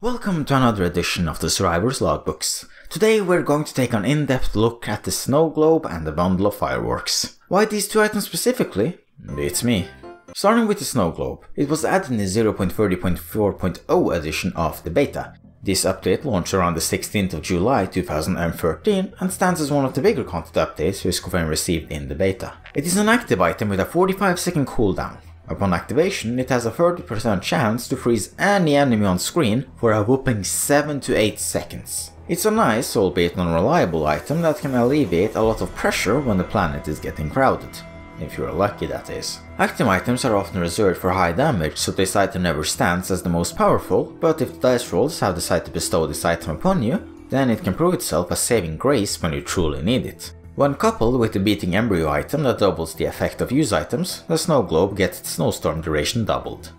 Welcome to another edition of the Survivor's Logbooks. Today we're going to take an in-depth look at the Snowglobe and the bundle of fireworks. Why these two items specifically? It's me. Starting with the Snowglobe, it was added in the 0.30.4.0 edition of the beta. This update launched around the 16th of July 2013 and stands as one of the bigger content updates Viscofen received in the beta. It is an active item with a 45-second cooldown. Upon activation, it has a 30% chance to freeze any enemy on screen for a whopping 7 to 8 seconds. It's a nice, albeit non-reliable item that can alleviate a lot of pressure when the planet is getting crowded. If you're lucky, that is. Active items are often reserved for high damage, so this item never stands as the most powerful, but if the dice rolls have decided to bestow this item upon you, then it can prove itself a saving grace when you truly need it. When coupled with the beating embryo item that doubles the effect of use items, the Snowglobe gets its snowstorm duration doubled.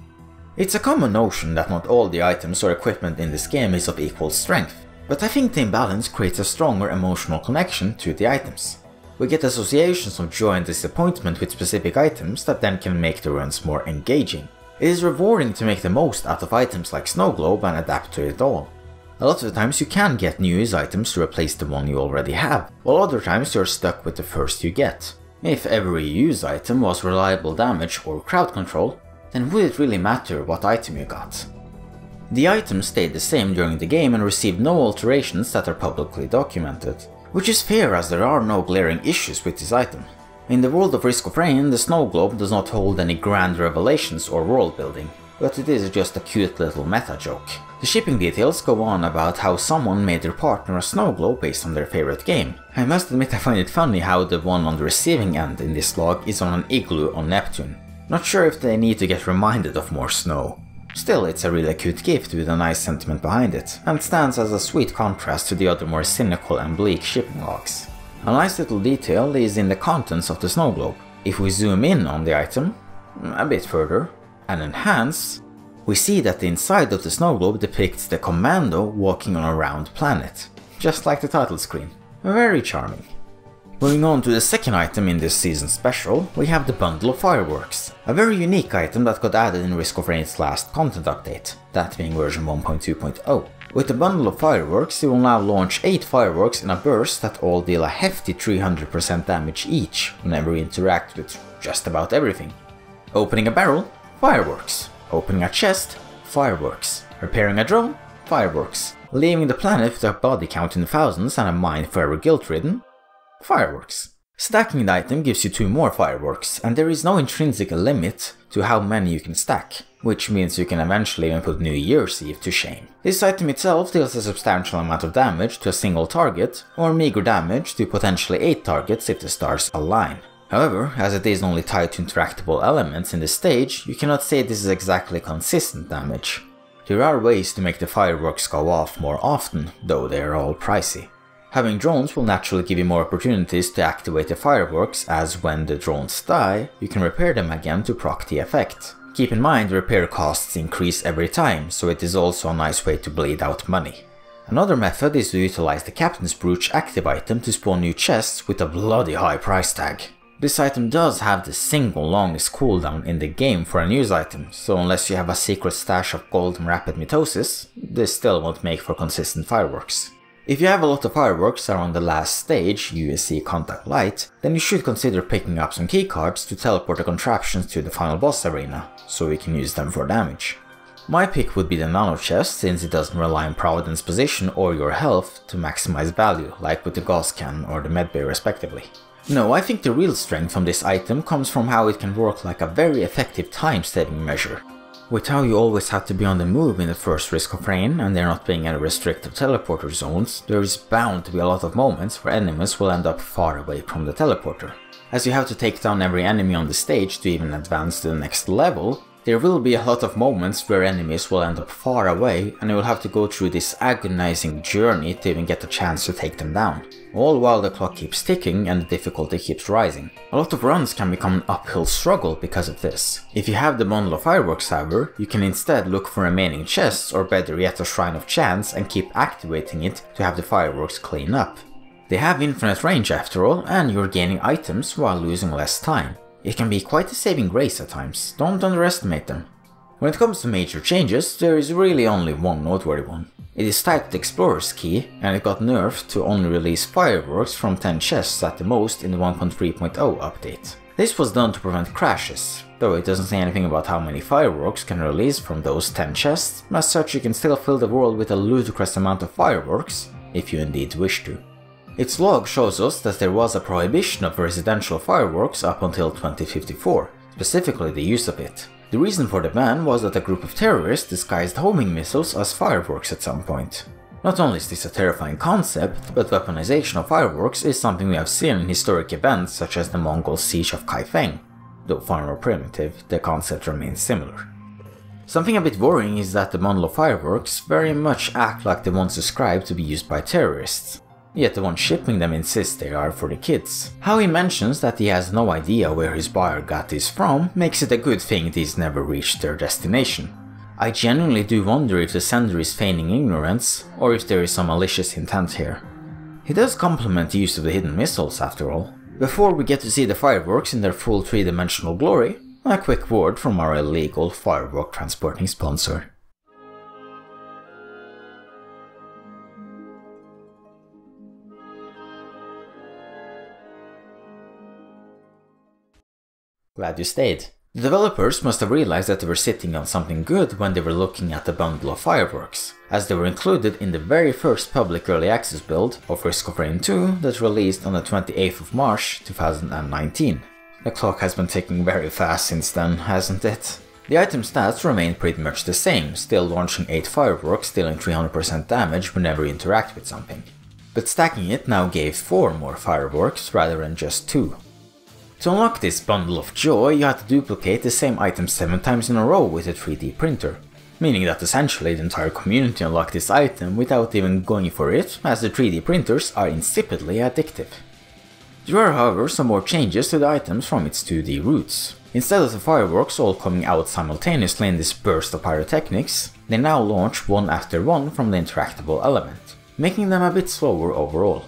It's a common notion that not all the items or equipment in this game is of equal strength, but I think the imbalance creates a stronger emotional connection to the items. We get associations of joy and disappointment with specific items that then can make the runs more engaging. It is rewarding to make the most out of items like Snowglobe and adapt to it all. A lot of the times you can get new use items to replace the one you already have, while other times you're stuck with the first you get. If every use item was reliable damage or crowd control, then would it really matter what item you got? The items stayed the same during the game and received no alterations that are publicly documented, which is fair as there are no glaring issues with this item. In the world of Risk of Rain, the Snowglobe does not hold any grand revelations or world building, but it is just a cute little meta joke. The shipping details go on about how someone made their partner a Snowglobe based on their favorite game. I must admit I find it funny how the one on the receiving end in this log is on an igloo on Neptune. Not sure if they need to get reminded of more snow. Still, it's a really cute gift with a nice sentiment behind it, and stands as a sweet contrast to the other more cynical and bleak shipping logs. A nice little detail is in the contents of the Snowglobe. If we zoom in on the item, a bit further, and enhance, we see that the inside of the Snowglobe depicts the commando walking on a round planet, just like the title screen. Very charming. Moving on to the second item in this season special, we have the bundle of fireworks, a very unique item that got added in Risk of Rain's last content update, that being version 1.2.0. With the bundle of fireworks, you will now launch 8 fireworks in a burst that all deal a hefty 300% damage each whenever you interact with just about everything. Opening a barrel, fireworks. Opening a chest, fireworks. Repairing a drone, fireworks. Leaving the planet with a body count in the thousands and a mind forever guilt-ridden, fireworks. Stacking the item gives you 2 more fireworks, and there is no intrinsic limit to how many you can stack, which means you can eventually even put New Year's Eve to shame. This item itself deals a substantial amount of damage to a single target, or meager damage to potentially 8 targets if the stars align. However, as it is only tied to interactable elements in the stage, you cannot say this is exactly consistent damage. There are ways to make the fireworks go off more often, though they are all pricey. Having drones will naturally give you more opportunities to activate the fireworks, as when the drones die, you can repair them again to proc the effect. Keep in mind, repair costs increase every time, so it is also a nice way to bleed out money. Another method is to utilize the Captain's brooch active item to spawn new chests with a bloody high price tag. This item does have the single longest cooldown in the game for a news item, so unless you have a secret stash of gold and rapid mitosis, this still won't make for consistent fireworks. If you have a lot of fireworks around the last stage, USC contact light, then you should consider picking up some keycards to teleport the contraptions to the final boss arena, so you can use them for damage. My pick would be the nano chest, since it doesn't rely on Providence position or your health to maximize value, like with the Gauss Cannon or the Med Bay respectively. No, I think the real strength from this item comes from how it can work like a very effective time-saving measure. With how you always have to be on the move in the first Risk of Rain, and there not being any restrictive teleporter zones, there is bound to be a lot of moments where enemies will end up far away from the teleporter. As you have to take down every enemy on the stage to even advance to the next level, there will be a lot of moments where enemies will end up far away, and you will have to go through this agonizing journey to even get a chance to take them down, all while the clock keeps ticking and the difficulty keeps rising. A lot of runs can become an uphill struggle because of this. If you have the bundle of fireworks, however, you can instead look for remaining chests, or better yet a Shrine of Chance, and keep activating it to have the fireworks clean up. They have infinite range after all, and you're gaining items while losing less time. It can be quite a saving grace at times, don't underestimate them. When it comes to major changes, there is really only one noteworthy one. It is titled Explorer's Key, and it got nerfed to only release fireworks from 10 chests at the most in the 1.3.0 update. This was done to prevent crashes, though it doesn't say anything about how many fireworks can release from those 10 chests, as such you can still fill the world with a ludicrous amount of fireworks, if you indeed wish to. Its log shows us that there was a prohibition of residential fireworks up until 2054, specifically the use of it. The reason for the ban was that a group of terrorists disguised homing missiles as fireworks at some point. Not only is this a terrifying concept, but weaponization of fireworks is something we have seen in historic events such as the Mongol Siege of Kaifeng. Though far more primitive, the concept remains similar. Something a bit worrying is that the bundle of fireworks very much act like the ones described to be used by terrorists. Yet the one shipping them insists they are for the kids. How he mentions that he has no idea where his buyer got these from makes it a good thing these never reached their destination. I genuinely do wonder if the sender is feigning ignorance, or if there is some malicious intent here. He does compliment the use of the hidden missiles after all. Before we get to see the fireworks in their full three-dimensional glory, a quick word from our illegal firework transporting sponsor. Glad you stayed. The developers must have realized that they were sitting on something good when they were looking at the bundle of fireworks, as they were included in the very first public early access build of Risk of Rain 2 that released on the 28th of March 2019. The clock has been ticking very fast since then, hasn't it? The item stats remain pretty much the same, still launching 8 fireworks, dealing 300% damage whenever you interact with something. But stacking it now gave 4 more fireworks rather than just 2. To unlock this bundle of joy, you had to duplicate the same item 7 times in a row with a 3D printer, meaning that essentially the entire community unlocked this item without even going for it, as the 3D printers are insipidly addictive. There are however some more changes to the items from its 2D roots. Instead of the fireworks all coming out simultaneously in this burst of pyrotechnics, they now launch one after one from the interactable element, making them a bit slower overall.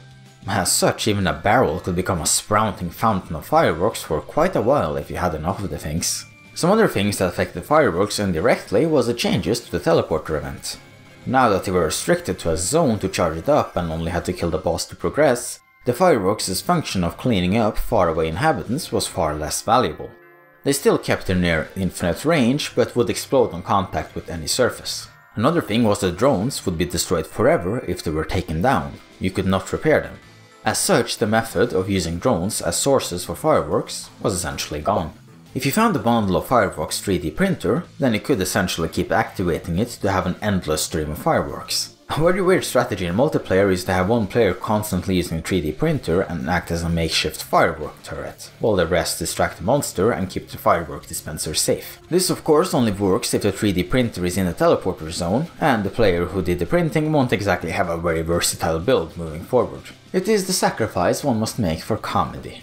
As such, even a barrel could become a sprouting fountain of fireworks for quite a while if you had enough of the things. Some other things that affected fireworks indirectly was the changes to the teleporter event. Now that they were restricted to a zone to charge it up and only had to kill the boss to progress, the fireworks' function of cleaning up faraway inhabitants was far less valuable. They still kept their near infinite range, but would explode on contact with any surface. Another thing was that drones would be destroyed forever if they were taken down. You could not repair them. As such, the method of using drones as sources for fireworks was essentially gone. If you found the bundle of fireworks 3D printer, then you could essentially keep activating it to have an endless stream of fireworks. A very weird strategy in multiplayer is to have one player constantly using a 3D printer and act as a makeshift firework turret, while the rest distract the monster and keep the firework dispenser safe. This of course only works if the 3D printer is in the teleporter zone, and the player who did the printing won't exactly have a very versatile build moving forward. It is the sacrifice one must make for comedy.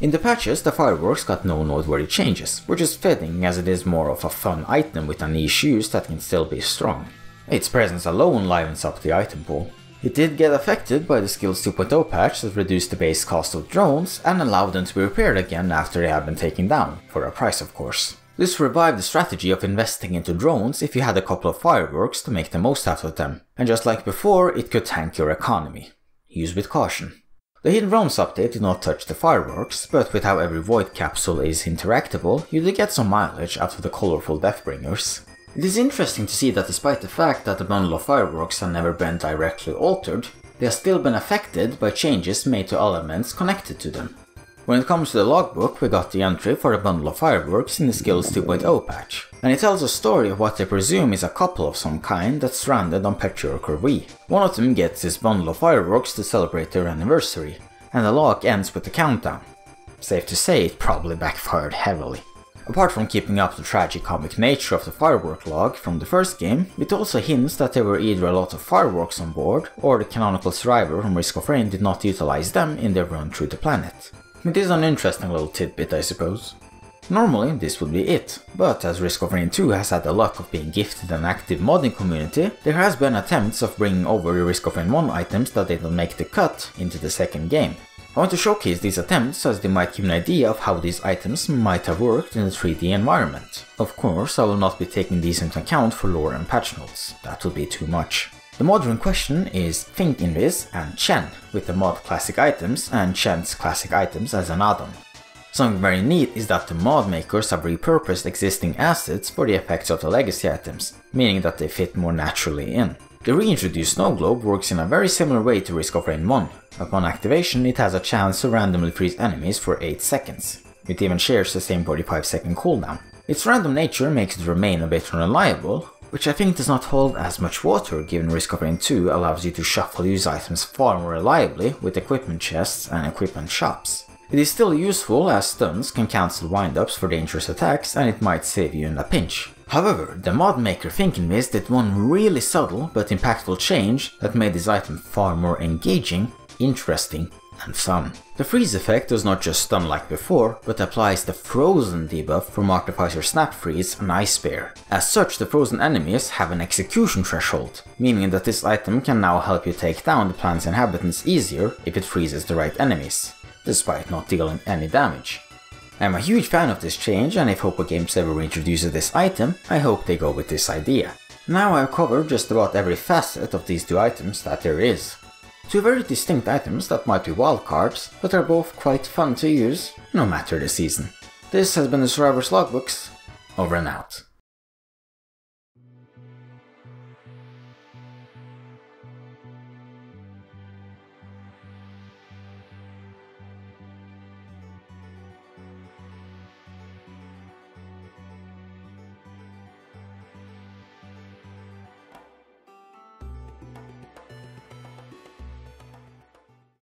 In the patches, the fireworks got no noteworthy changes, which is fitting as it is more of a fun item with a niche use that can still be strong. Its presence alone livens up the item pool. It did get affected by the Skills 2.0 patch that reduced the base cost of drones and allowed them to be repaired again after they had been taken down, for a price of course. This revived the strategy of investing into drones if you had a couple of fireworks to make the most out of them, and just like before, it could tank your economy. Use with caution. The Hidden Realms update did not touch the fireworks, but with how every void capsule is interactable, you do get some mileage out of the colorful Deathbringers. It is interesting to see that despite the fact that the bundle of fireworks have never been directly altered, they have still been affected by changes made to elements connected to them. When it comes to the logbook, we got the entry for the bundle of fireworks in the Skills 2.0 patch, and it tells a story of what they presume is a couple of some kind that's stranded on Petrichor V. One of them gets this bundle of fireworks to celebrate their anniversary, and the log ends with the countdown. Safe to say, it probably backfired heavily. Apart from keeping up the tragicomic nature of the firework log from the first game, it also hints that there were either a lot of fireworks on board, or the canonical survivor from Risk of Rain did not utilize them in their run through the planet. It is an interesting little tidbit, I suppose. Normally this would be it, but as Risk of Rain 2 has had the luck of being gifted an active modding community, there has been attempts of bringing over the Risk of Rain 1 items that didn't make the cut into the second game. I want to showcase these attempts as they might give an idea of how these items might have worked in a 3D environment. Of course, I will not be taking these into account for lore and patch notes, that would be too much. The modder in question is ThinkInvis and Chen, with the mod Classic Items and Chen's Classic Items as an add-on. Something very neat is that the mod makers have repurposed existing assets for the effects of the legacy items, meaning that they fit more naturally in. The reintroduced Snowglobe works in a very similar way to Risk of Rain 1. Upon activation, it has a chance to randomly freeze enemies for 8 seconds. It even shares the same 45-second cooldown. Its random nature makes it remain a bit unreliable, which I think does not hold as much water given Risk of Rain 2 allows you to shuffle use items far more reliably with equipment chests and equipment shops. It is still useful as stuns can cancel windups for dangerous attacks and it might save you in a pinch. However, the mod maker ThinkInvis did one really subtle but impactful change that made this item far more engaging, interesting and fun. The freeze effect does not just stun like before, but applies the frozen debuff from Artificer Snap Freeze and Ice Bear. As such, the frozen enemies have an execution threshold, meaning that this item can now help you take down the planet's inhabitants easier if it freezes the right enemies, despite not dealing any damage. I am a huge fan of this change, and if Hopoo Games ever reintroduces this item, I hope they go with this idea. Now I've covered just about every facet of these two items that there is. Two very distinct items that might be wildcards, but are both quite fun to use, no matter the season. This has been the Survivor's Logbooks, over and out.